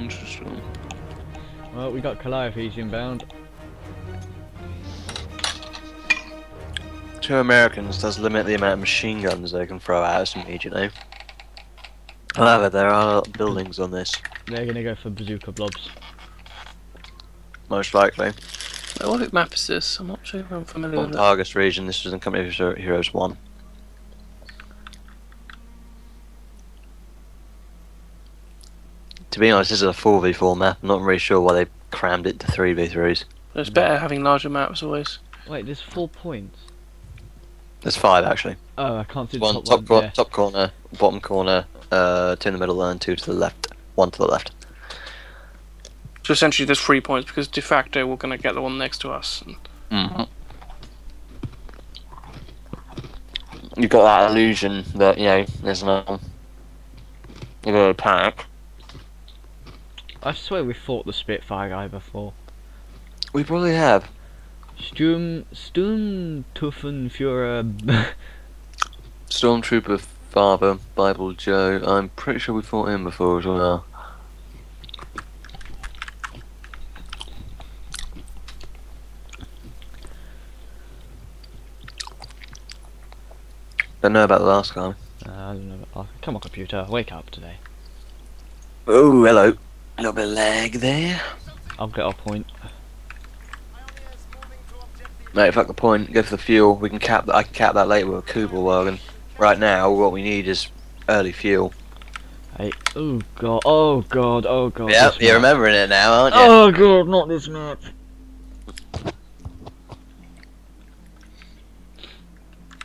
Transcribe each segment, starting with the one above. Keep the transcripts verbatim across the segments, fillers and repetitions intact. Interesting. Well, we got Calliope's inbound. Two Americans does limit the amount of machine guns they can throw at us immediately. However, there are buildings on this. They're gonna go for bazooka blobs. Most likely. Well, what map is this? I'm not sure if I'm familiar on with it. Argus region, this is in Company of Heroes one. To be honest, this is a four v four map. I'm not really sure why they crammed it to three v threes. It's better having larger maps always. Wait, there's four points. There's five actually. Oh, I can't see the one, top, top one. There. Top corner, bottom corner, uh, two in the middle, and two to the left. One to the left. So essentially, there's three points because de facto we're going to get the one next to us. Mm-hmm. You've got that illusion that you know there's no. You know, attack. I swear we fought the Spitfire guy before. We probably have. Sturm... Sturmtruppenführer... Stormtrooper Father, Bible Joe, I'm pretty sure we fought him before as well. Don't know about the last guy. Uh, I don't know about the last guy. Come on computer, wake up today. Oh, hello. A little bit of lag there. I'll get our point. Mate, fuck the point. Go for the fuel. We can cap that. I can cap that later with a Kubelwagen. Right now, what we need is early fuel. Hey, oh god, oh god, oh god. Yeah, you're remembering it now, aren't you? Oh god, not this map.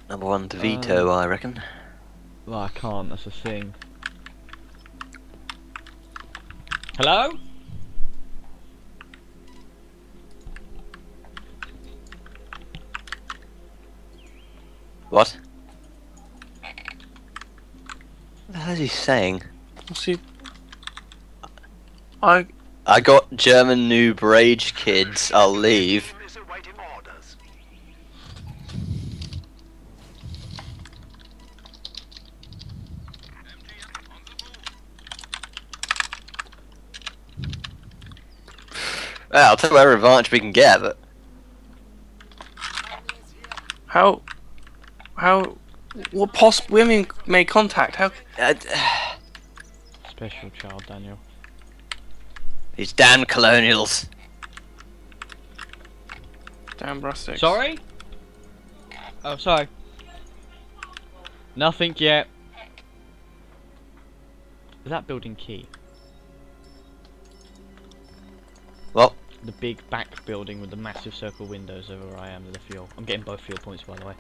Number one to veto, um, I reckon. Well, I can't. That's a thing. Hello? What? What the hell is he saying? What's he... I... I got German noob rage kids, I'll leave. Well, I'll take whatever advantage we can get, but... How... How... What possible... We haven't even made contact, how... Uh, Special child, Daniel. These damn colonials. Damn rustics. Sorry? Oh, sorry. Nothing yet. Is that building key? What? The big back building with the massive circle windows over where I am with the fuel. I'm getting both fuel points, by the way.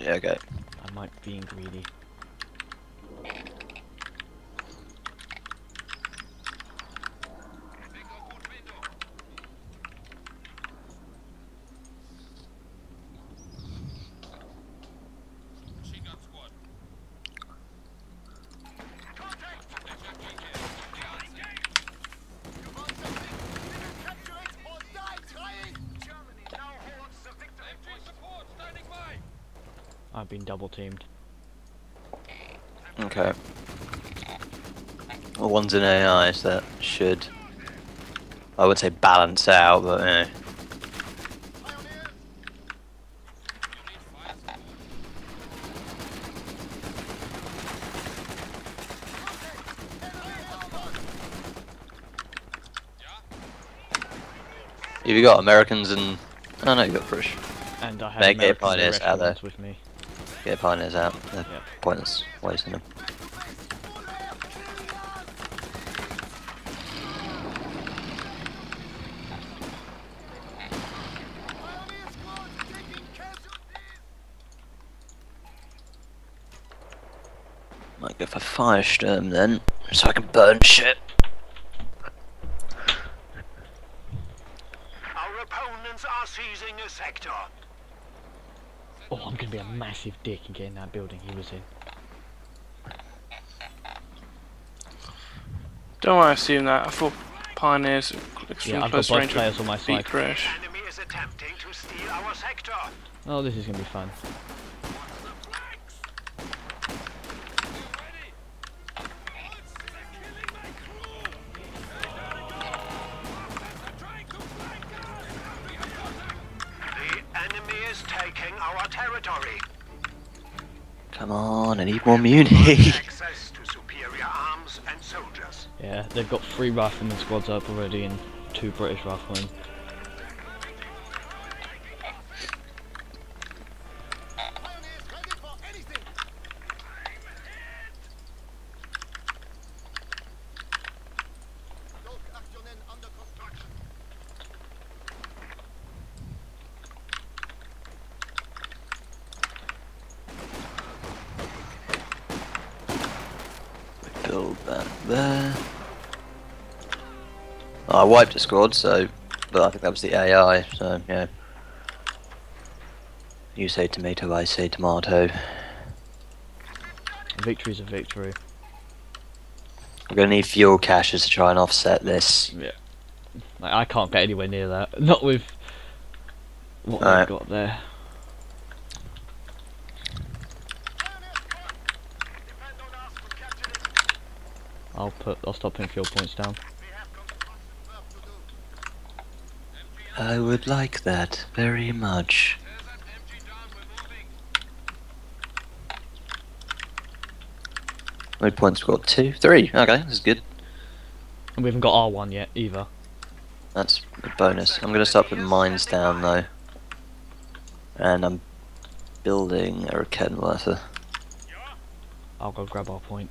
Yeah, okay. I might be greedy. I've been double teamed. Okay. Well, one's in A I, so that should... I would say balance out, but you know. Have you got Americans and... Oh no, you got British. And I have Americans get pioneers out there. With me. Get pioneers out, they're yep. Pointless wasting them. Might go for Firestorm then, so I can burn shit. Our opponents are seizing a sector. Oh, I'm gonna be a massive dick and get in that building he was in. Don't want to assume that. I thought pioneers, extreme yeah, close range players on my side. Crash. Enemy is attempting to steal our sector. Oh, this is gonna be fun. Come on, I need more immunity. Access to superior arms and soldiers. Yeah, they've got three riflemen squads up already and two British riflemen. I wiped a squad, so, but I think that was the A I, so, yeah. You say tomato, I say tomato. Victory's a victory. We're gonna need fuel caches to try and offset this. Yeah. Like, I can't get anywhere near that. Not with what All we've right. got there. I'll put, I'll stop putting fuel points down. I would like that very much. My points we've got two, three. Okay, this is good. And we haven't got R one yet either. That's a bonus. I'm going to start putting mines down though, and I'm building a Raketenwerfer. I'll go grab our point.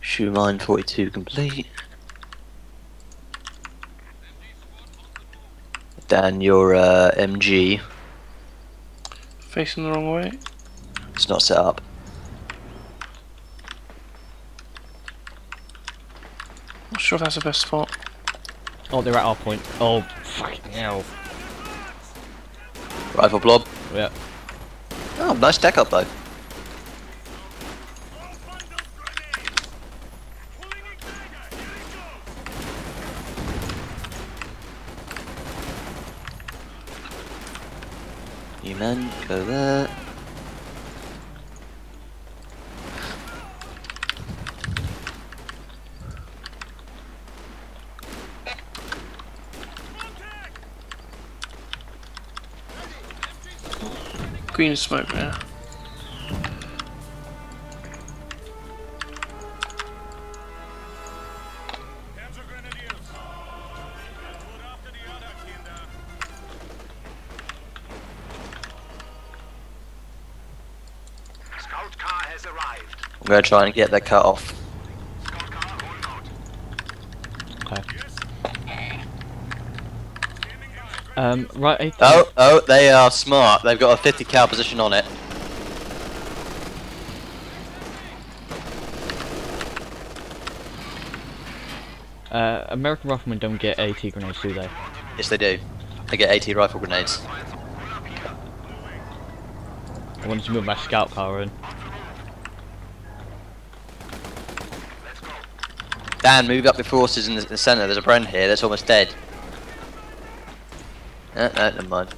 Shoe mine forty-two complete. Dan, your uh, M G facing the wrong way. It's not set up. Not sure if that's the best spot. Oh, they're at our point. Oh, fucking hell! Rifle blob. Yeah. Oh, nice deck up though. You men, go there. Green smoke there. I'm going to try and get that cut off. Okay. Um, right. I oh, oh, they are smart. They've got a fifty cal position on it. Uh, American riflemen don't get AT grenades, do they? Yes, they do. They get AT rifle grenades. I wanted to move my scout car in. Dan, move up your forces in the, the centre. There's a friend here that's almost dead. No, no, never mind.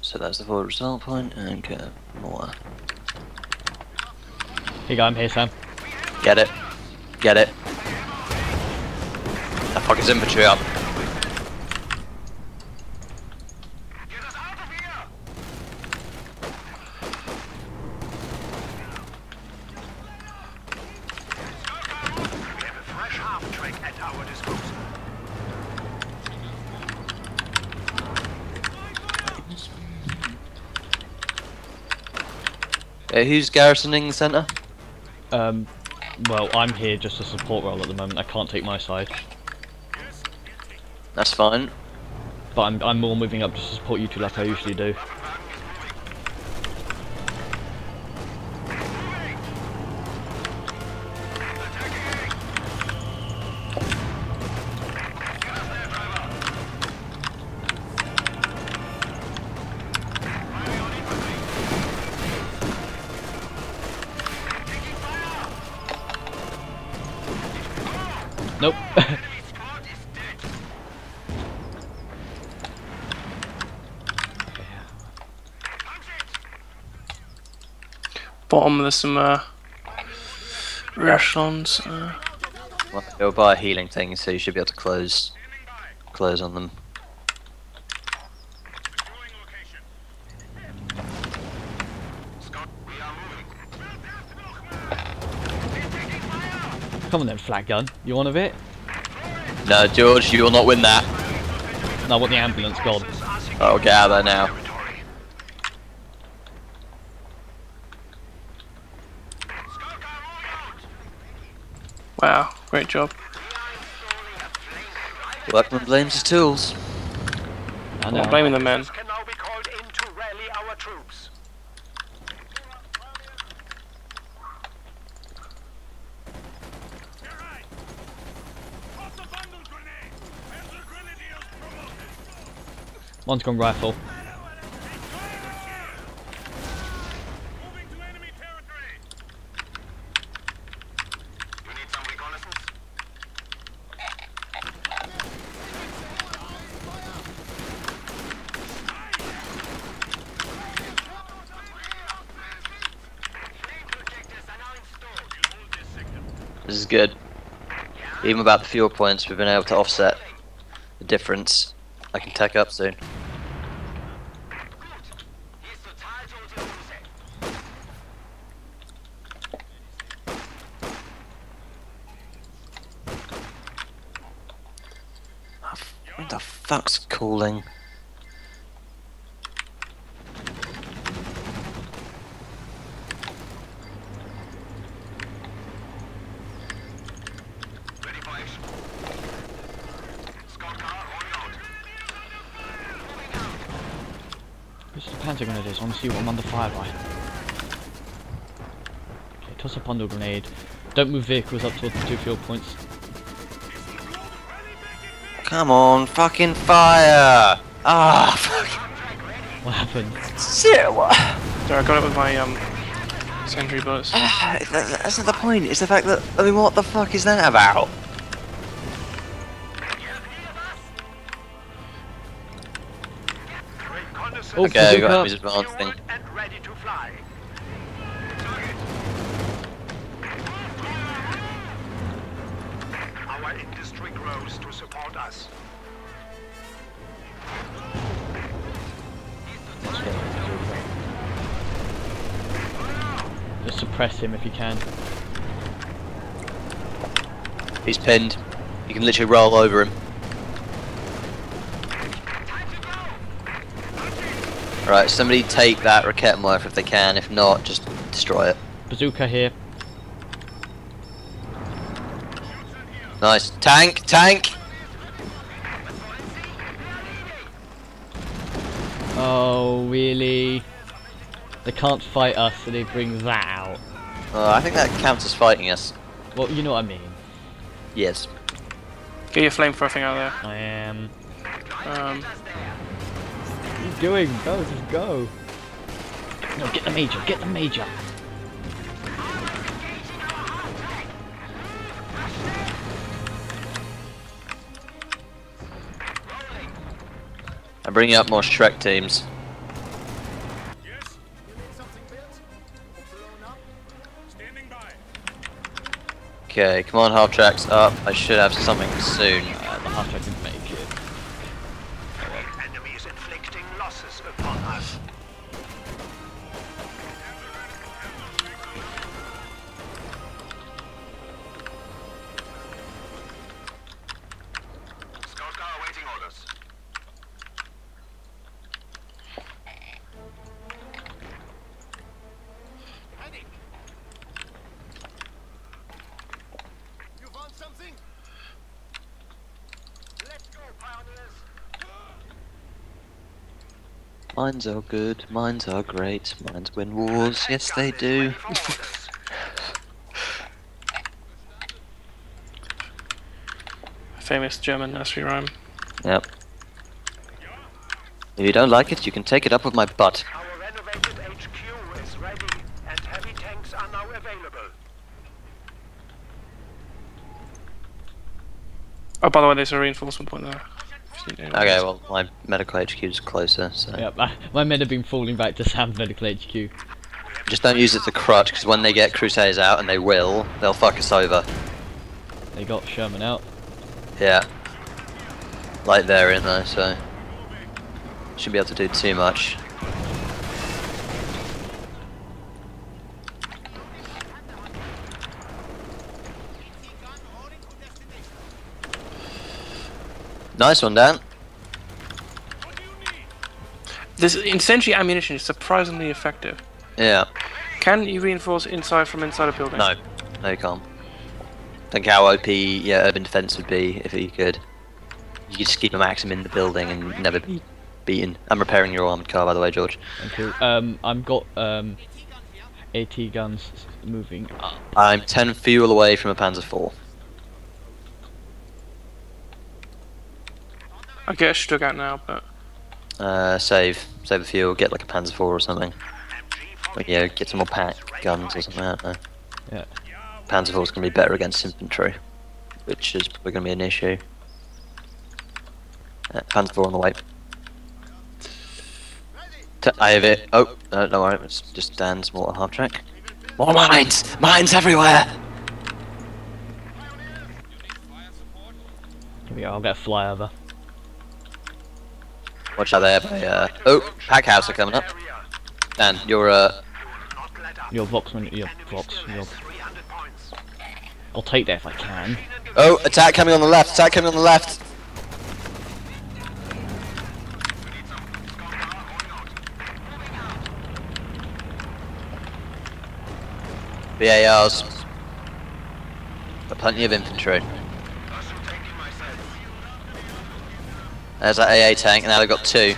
So that's the forward result point, and okay, more. Here you go, I'm here, Sam. Get it. Get it. That fucker's infantry up. Get us out of here! We have a fresh half track at our disposal. Okay, who's garrisoning the centre? Um, well, I'm here just a support role at the moment. I can't take my side. That's fine. But I'm, I'm more moving up just to support you two like I usually do. Nope. Bottom, there's some uh, rations. Uh. Well, they'll buy a healing thing, so you should be able to close, close on them. Come on then, flat gun. You want of it? No, George, you will not win that. No, I want the ambulance gone. Oh, get out of there now. Wow, great job. Workman blames his tools. I know. I'm blaming the men. One's gone rifle. This is good. Even without the fuel points, we've been able to offset the difference. I can tech up soon. What the fuck's calling? What's the Panther gonna do? So I want to see what I'm under fire by. Okay, toss a bundle grenade. Don't move vehicles up towards the two fuel points. Come on, fucking fire! Ah, fuck! What happened? Shit, what? Sorry, I got it with my, um, sentry bullets. Uh, that, that's not the point, it's the fact that, I mean, what the fuck is that about? Oh, okay, I got his advanced thing. Just suppress him if you can. He's pinned. You can literally roll over him. Right, somebody take that Raketenwerfer if they can. If not, just destroy it. Bazooka here. Nice. Tank! Tank! Oh, really? They can't fight us, so they bring that out. Oh, I think that counts as fighting us. Well, you know what I mean. Yes. Get your flamethrower thing out there. I am. Um... What are you doing? Go, just go. No, get the Major, get the Major. I'm bringing up more Shrek teams. Yes. Okay, come on, half tracks up. I should have something soon. Uh, the half track didn't make it. Enemies inflicting losses upon us. Scout car awaiting orders. Mines are good, mines are great, mines win wars, yes they do. Famous German nursery rhyme. Yep. If you don't like it, you can take it up with my butt. Our renovated H Q is ready, and heavy tanks are now available. Oh, by the way, there's a reinforcement point there. Okay, well, my medical H Q is closer, so... Yeah, my, my men have been falling back to Sam's medical H Q. Just don't use it as a crutch, because when they get Crusaders out, and they will, they'll fuck us over. They got Sherman out. Yeah. Like they're in there, so... shouldn't be able to do too much. Nice one, Dan. This incendiary ammunition is surprisingly effective. Yeah. Can you reinforce inside from inside a building? No. No, you can't. Think how O P yeah, urban defense would be if you could. You could just keep a Maxim in the building and never be beaten. I'm repairing your armored car, by the way, George. Thank you. Um, I've got um, AT guns moving up. I'm ten fuel away from a Panzer four. I get a Strug out now, but... Uh, save. Save the fuel, get like a Panzer four or something. Like, yeah, get some more pack guns or something, I don't know. Yeah. Panzer four is going to be better against infantry, which is probably going to be an issue. Uh, Panzer four on the way. T I have it. Oh, no, don't worry, it's just Dan's more half track. More mines! Mines everywhere! Here we go, I'll get a flyover. Watch out there by, uh, oh, pack house are coming up. Dan, your, uh... Your Voxman, your Vox, your... I'll take that if I can. Oh, attack coming on the left, attack coming on the left! B A Rs. Got plenty of infantry. There's that A A tank, and now they've got two.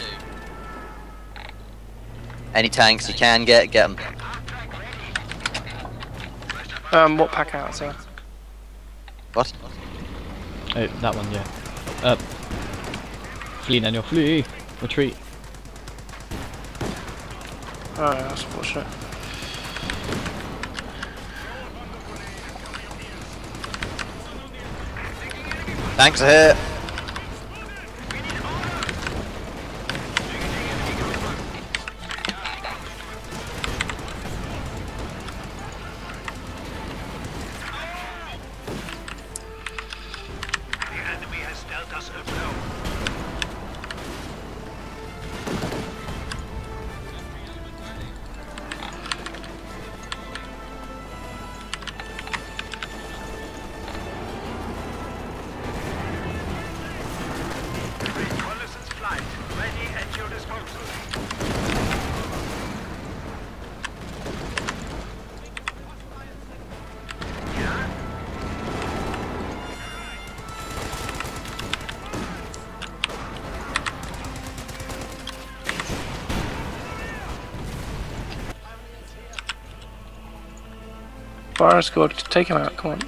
Any tanks you can get, get them. Um, what pack out, sir? What? Oh, that one, yeah. Uh, flee, Daniel, flee! Retreat. Oh, yeah, that's bullshit. Tanks are here! Fire squad, take him out, come on.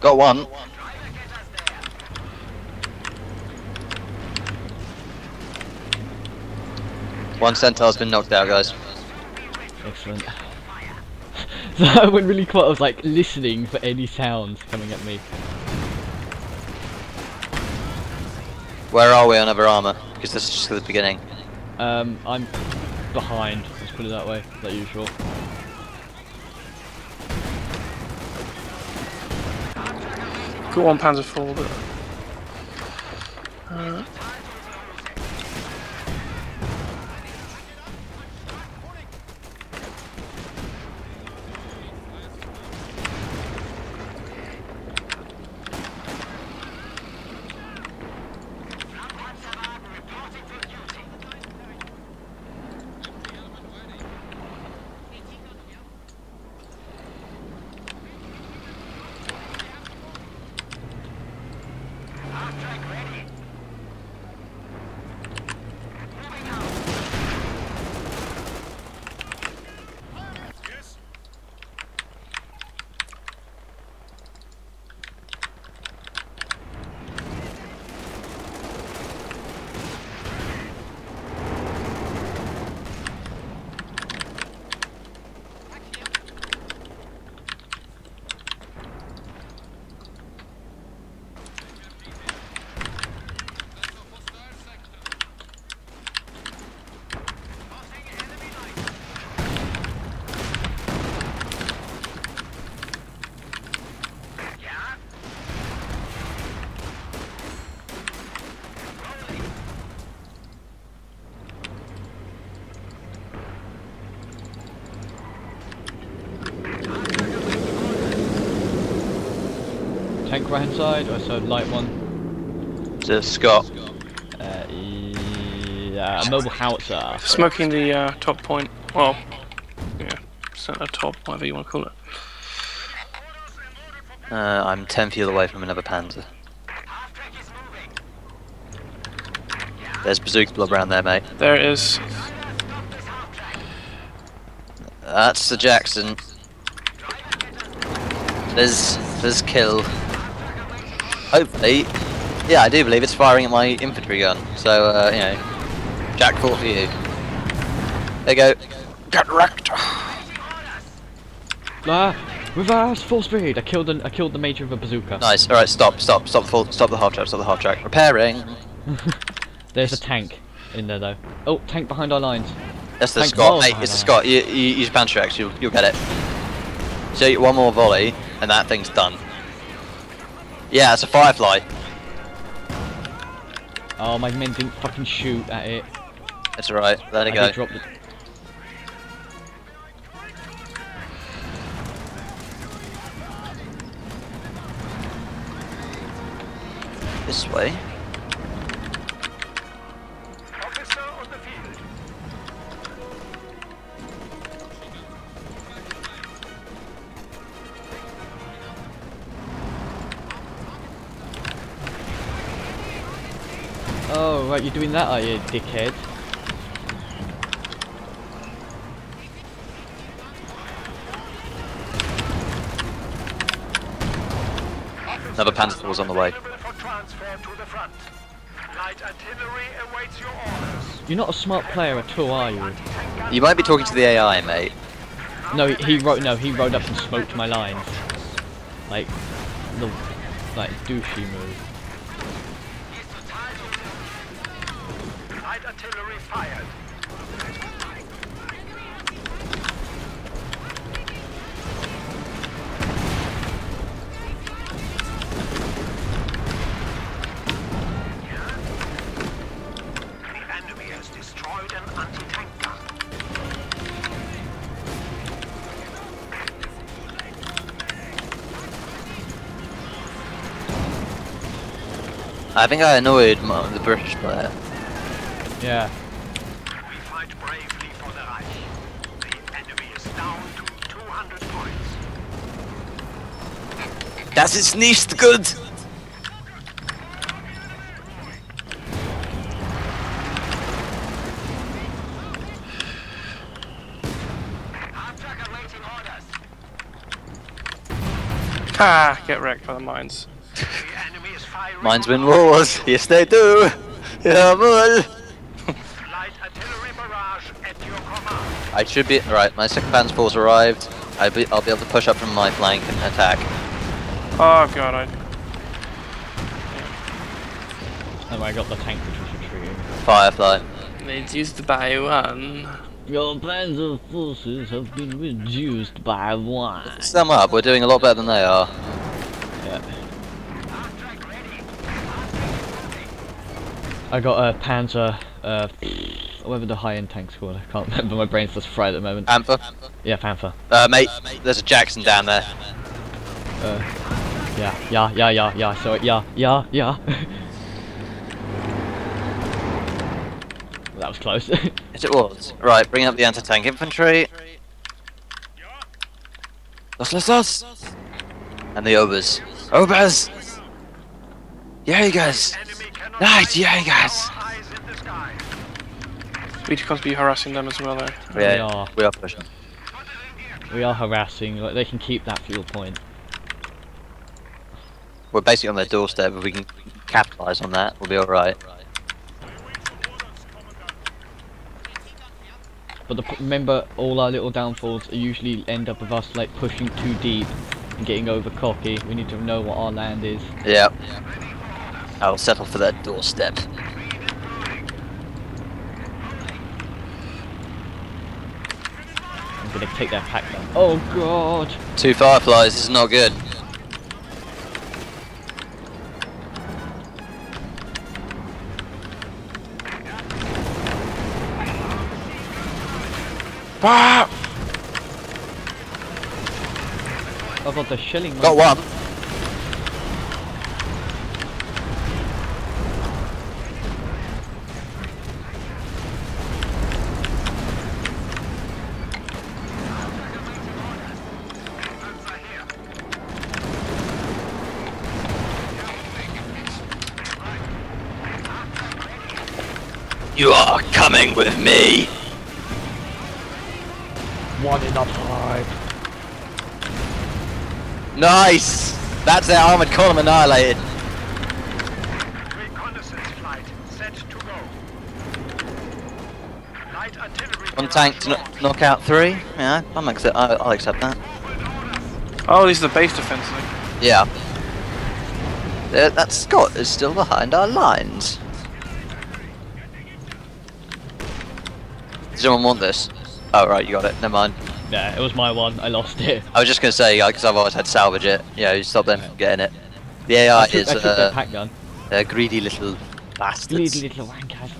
Got one. One Centaur's been knocked out, guys. Excellent. So I went really quiet, I was like listening for any sounds coming at me. Where are we on other armour? Because this is just the beginning. Um, I'm behind, let's put it that way, like usual. Got one Panzer four, but... Uh... right hand side, or so light one? To Scott. Uh, yeah, a mobile howitzer. Smoking the uh, top point. Well, yeah, centre top, whatever you want to call it. Uh, I'm ten feet away from another Panzer. There's bazooka blob around there, mate. There it is. That's the Jackson. There's there's kill. Hopefully, yeah, I do believe it's firing at my infantry gun. So uh, you know, Jack four for you. There you go. Get wrecked. Ah, reverse full speed. I killed the I killed the major of a bazooka. Nice. All right, stop, stop, stop, full, stop the half track, stop the half track. Repairing. There's a tank in there though. Oh, tank behind our lines. That's the tank Scott, mate. It's the Scott. You, you use Panther X, you'll, you'll get it. So one more volley, and that thing's done. Yeah, it's a Firefly. Oh, my men didn't fucking shoot at it. That's alright. There you go. Dropped it. This way. Oh, right, you're doing that, are you, dickhead? Another Panther was on the way. You're not a smart player at all, are you? You might be talking to the A I, mate. No, he rode. No, he rode up and smoked my lines. Like, the like douchey move. Artillery fired. The enemy has destroyed an anti-tank gun. I think I annoyed the British player. Yeah. We fight bravely for the Reich. The enemy is down to two hundred points. Das ist nicht gut. Ah, get wrecked by the mines. The enemy is firing. Mines win wars. Yes, they do. Yeah, boy. I should be right. My second Panzer four's arrived. I'll be, I'll be able to push up from my flank and attack. Oh god! I. Oh, I got the tank which was retreating. Firefly. Reduced to by one. Your Panzer forces have been reduced by one. Sum up. We're doing a lot better than they are. Yeah. I got a Panzer. Uh, Whatever the high-end tank's called, I can't remember. My brain's just fried at the moment. Panther? Yeah, Panther. Uh, mate, there's a Jackson down there. Uh, yeah, yeah, yeah, yeah, yeah. So yeah, yeah, yeah. That was close. It was. Right, bring up the anti-tank infantry. Los, los, los. And the Obers. Obers. Yeah, you guys. Nice, yeah, you guys. We can't be harassing them as well, though. Yeah, we are. We are pushing. We are harassing. Like, they can keep that fuel point. We're basically on their doorstep. If we can capitalise on that, we'll be all right. But the, remember, all our little downfalls usually end up with us like pushing too deep and getting over cocky. We need to know what our land is. Yeah. I'll settle for that doorstep. I'm gonna take that pack down. Oh god! Two Fireflies, this is not good. Ah! I thought the shelling. Got one. You are coming with me. One in upright. Nice. That's their armored column annihilated. Reconnaissance flight set to go. Light artillery. One tank to kn knock out three. Yeah, I'm accept I'll, I'll accept that. Oh, these are the base defense. Thing. Yeah. There, that Scot is still behind our lines. Does anyone want this? Oh right, you got it. Never mind. Nah, it was my one. I lost it. I was just gonna say because I've always had salvage it. Yeah, you stop them from getting it. The A I I is uh, pack gun. They're greedy little bastards. Greedy little wanker.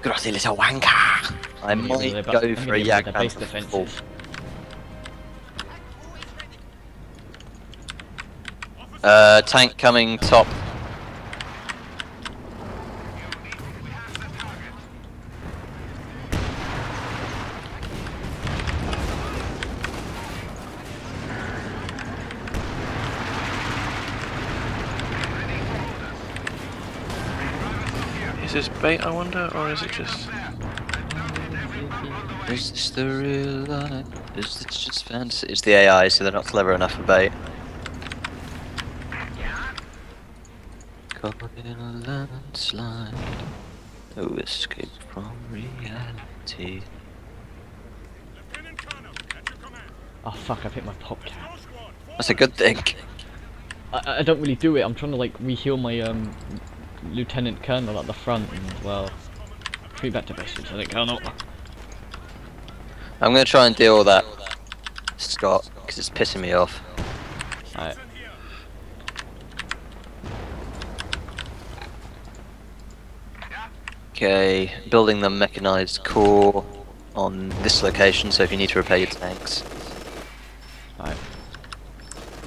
Grotty little wanker. I I'm might go I'm for a yak base defense. Uh, tank coming top. Is this bait, I wonder, or is it just? Is this the real life? Is this just fantasy? It's the A I, so they're not clever enough for bait. Caught in a landslide, no escape from reality. Oh fuck! I picked my popcat. That's a good thing. I, I don't really do it. I'm trying to like re-heal my um. Lieutenant Colonel at the front, and well, three back to base, Lieutenant Colonel. I'm gonna try and deal with that, Scott, because it's pissing me off. Alright. Okay, building the mechanized corps on this location, so if you need to repair your tanks. Alright.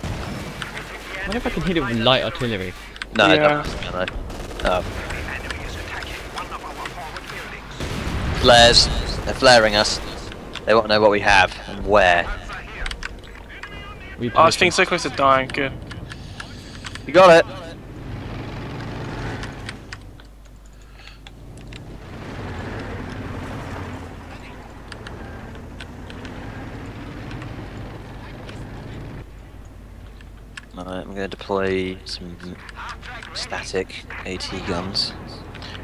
I wonder if I can hit it with light artillery. No, yeah. I don't know. Oh. Flares. They're flaring us. They won't know what we have and where. Oh, this thing's so close to dying. Good. You got it. Alright, I'm going to deploy some static AT guns.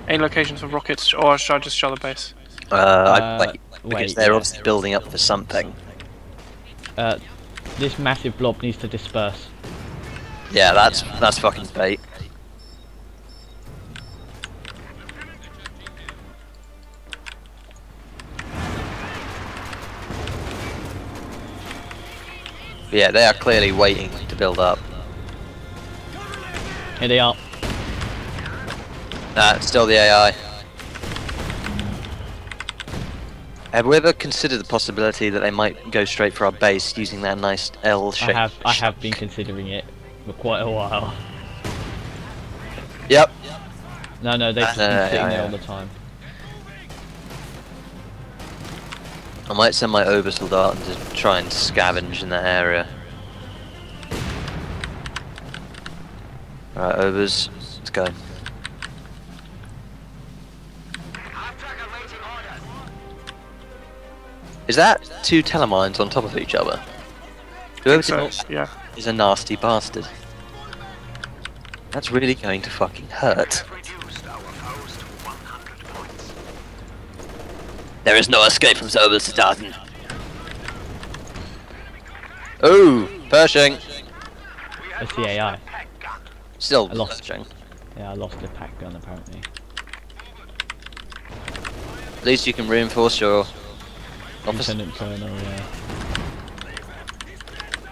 Any location for rockets, or should I just shell the base? Uh, uh I, wait, because wait, they're yeah. obviously building up for something. Uh, this massive blob needs to disperse. Yeah, that's yeah, that's fucking bait. Yeah, they are clearly waiting to build up. Here they are. Nah, it's still the A I. Have we ever considered the possibility that they might go straight for our base using that nice L shape? I have, I have been considering it for quite a while. Yep. No, no, they've uh, just been no, sitting no, there yeah. all the time. I might send my Obers soldat to try and scavenge in that area. Alright, Obers, let's go. Is that two telemines on top of each other? Whoever's in it yeah. is a nasty bastard. That's really going to fucking hurt. There is no escape from Oberstarten. Ooh, Pershing. That's the A I. Still I lost Pershing. Yeah, I lost the pack gun apparently. At least you can reinforce your Lieutenant Colonel, yeah.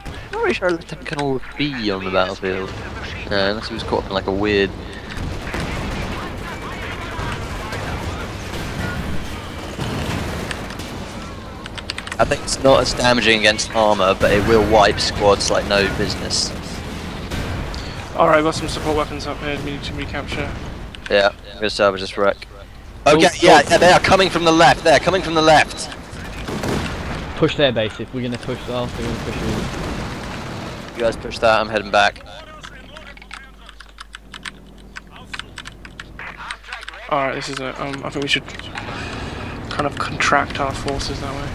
I'm not really sure a Lieutenant Colonel would be on the battlefield. No, unless he was caught in like a weird I think it's not as damaging against armor, but it will wipe squads like no business. Alright, we've got some support weapons up here we need to recapture. Yeah, I'm gonna salvage this wreck. Okay, yeah, yeah, they are coming from the left, they are coming from the left! Push their base, if we're gonna push ours, we're gonna push yours. You guys push that, I'm heading back. Alright, this is a. Um, I think we should kind of contract our forces that way.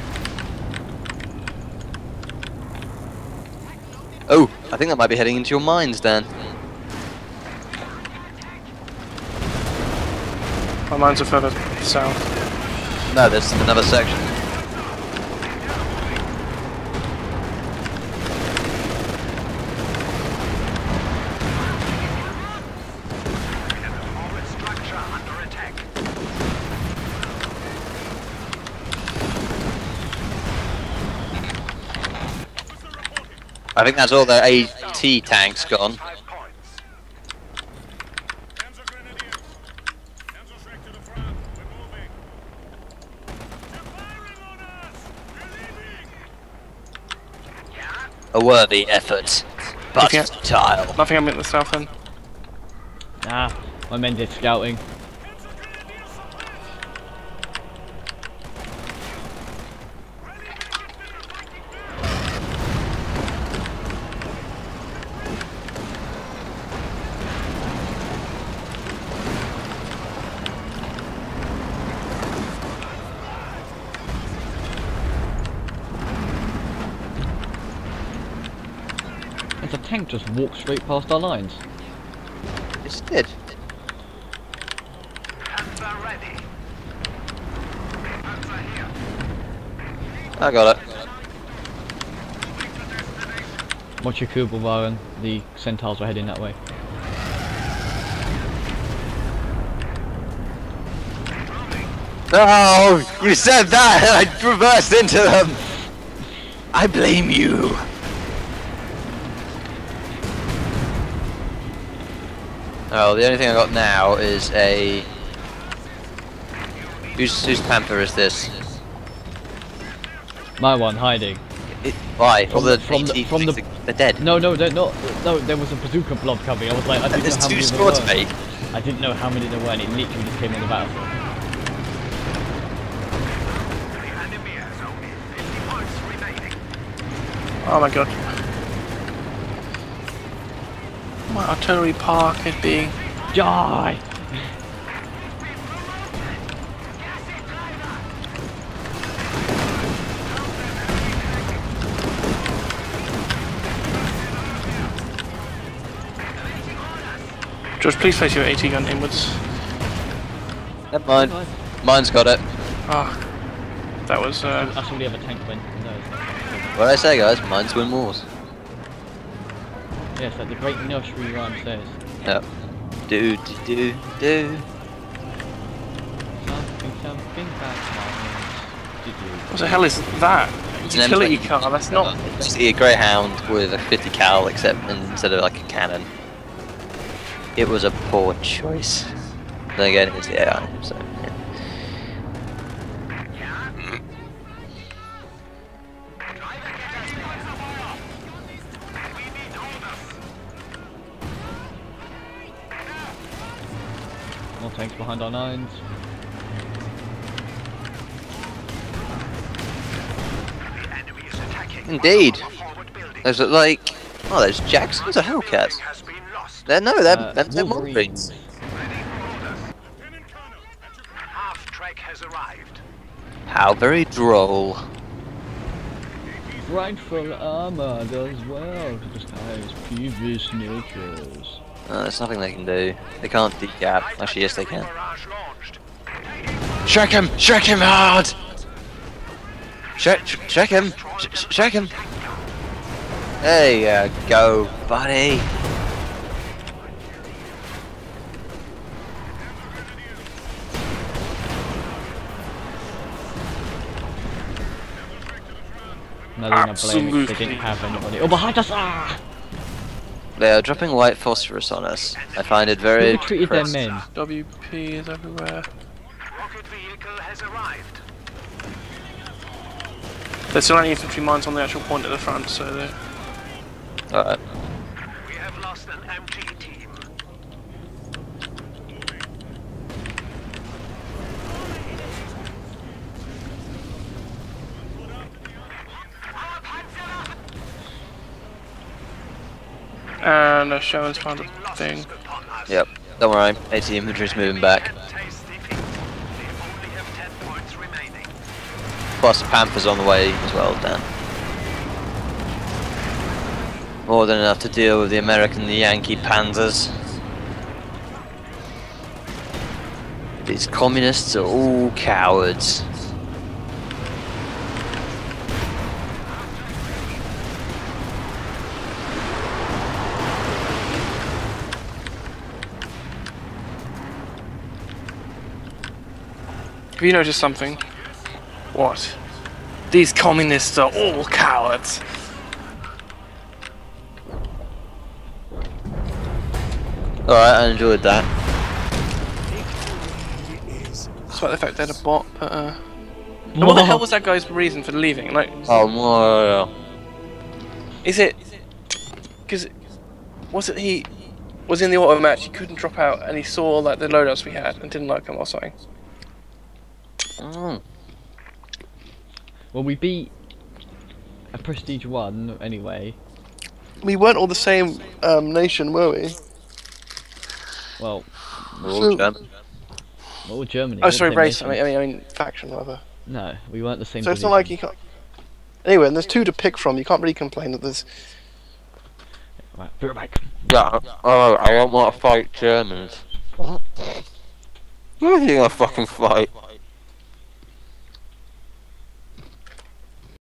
Oh, I think that might be heading into your mines, Dan. My mines are further south. No, there's another section. I think that's all the AT tanks gone. A worthy effort, but futile. Nothing I'm at the south end. Nah, my men did scouting. Just walk straight past our lines. Yes, it did. I got it. Watch your Kubelwagen. The Centaurs are heading that way. Oh, you said that and I reversed into them. I blame you. Oh, the only thing I got now is a. Whose whose Panther is this? My one hiding. It, why? From, the, from, the, from the they're dead. No, no, they're not. No, there was a bazooka blob coming. I was like, I didn't There's know how two many there were. To make. I didn't know how many there were, and it literally just came on the battlefield. Oh my god. My artillery park is being die. George, please face your AT gun inwards. Never mind. Mine's got it. Ah, that was. Uh... I should be able to tank win. No, what did I say, guys? Mines win wars. Yes, like the great nursery rhyme says. Yep. Do do do do. Something, something bad do, do. What the hell is that? It's an utility car. That's not. It's basically a Greyhound with a fifty cal, except instead of like a cannon. It was a poor choice. Then again, it's the A I, so. Tanks behind our nines. Indeed. Those look like oh, those Jacksons or Hellcats. They're no, they're uh, they're Wolverines. How very droll. Rightful armor does well to disguise previous neutrals. Oh, there's nothing they can do. They can't decap. Actually, yes, they can. Shrek him! Shrek him hard! Shrek, Shrek him! Shrek him! There you go, buddy! Absolutely! They didn't have anybody. Oh, behind us! Ah! They are dropping white phosphorus on us. I find it very. Who treated their men? W P is everywhere. Rocket vehicle has arrived. There's still only infantry mines on the actual point at the front, so they're. Alright. We have lost an M T team. And uh, Sherman's found a thing. Yep, don't worry, AT infantry's moving back. Plus Panther's on the way as well, Dan. More than enough to deal with the American and the Yankee Panzers. These communists are all cowards. Have you noticed something? What? These communists are all cowards. Alright, I enjoyed that. Despite the fact they had a bot, but uh... and what the hell was that guy's reason for leaving? Like... Oh, more... Is it... Because... Was it he... was in the auto match, he couldn't drop out, and he saw like the loadouts we had, and didn't like them or something? Mm. Well, we beat a prestige one anyway. We weren't all the same um, nation, were we? Well, we're all so, German. We're all Germany. Oh, sorry, race. I mean, I mean, I mean, faction rather. No, we weren't the same. So it's not like you can't. Anyway, and there's two to pick from. You can't really complain that there's. Right, put it back. Yeah. Oh, I don't want to fight Germans. What? What are you gonna fucking fight?